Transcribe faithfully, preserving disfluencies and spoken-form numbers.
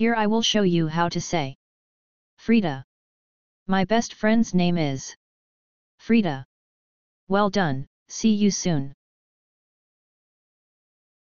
Here I will show you how to say Frida. My best friend's name is Frida. Well done, see you soon.